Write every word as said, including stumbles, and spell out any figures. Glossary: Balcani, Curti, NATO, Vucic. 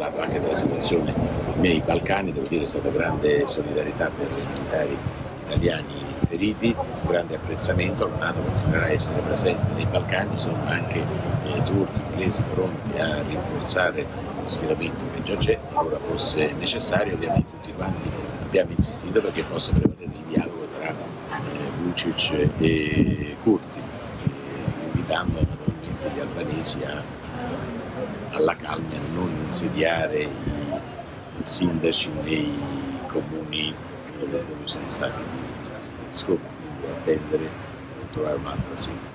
parlato anche della situazione nei Balcani, devo dire è stata grande solidarietà per i militari italiani feriti, grande apprezzamento. La NATO continuerà a essere presente nei Balcani, sono anche eh, turchi, inglesi, pronti a rinforzare lo schieramento che già c'è, allora fosse necessario. Ovviamente tutti quanti abbiamo insistito perché possa prevalere il dialogo tra eh, Vucic e Curti, eh, invitando naturalmente gli albanesi a alla calma, a non insediare i sindaci nei comuni dove sono stati scontri, quindi attendere e trovare un'altra sede.